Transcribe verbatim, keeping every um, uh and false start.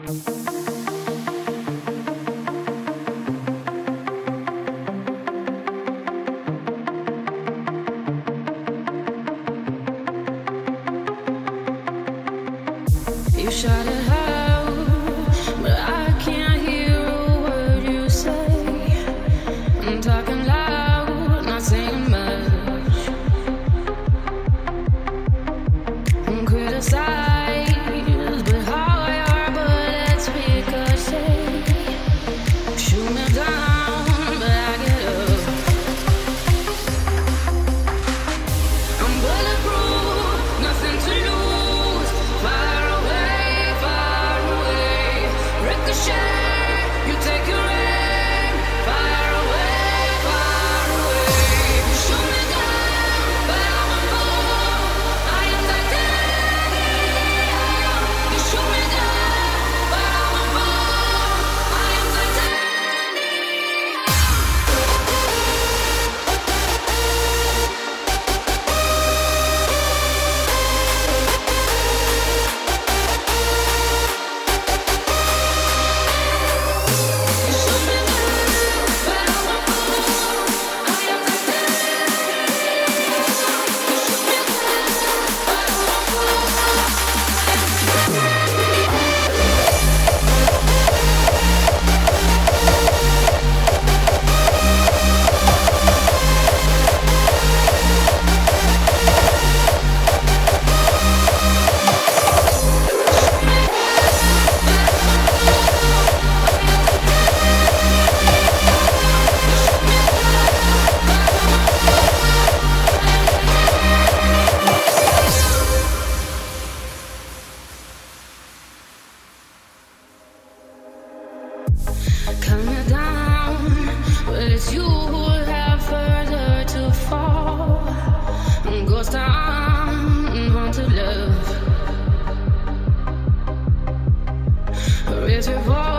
You shot it out, but I can't hear a word you say. I'm talking loud, not saying much. I'm criticized, but how I are bullets ricochet. Shoot me down, but I get up. I'm bulletproof, nothing to lose. Fire Share, you take your aim, fire away, far away. Shoot me down, but I want more. I am like that. You shoot me down, but I want more. I am like Calm me down, but it's you who have further to fall. Ghost town, haunted love. Raise your voice.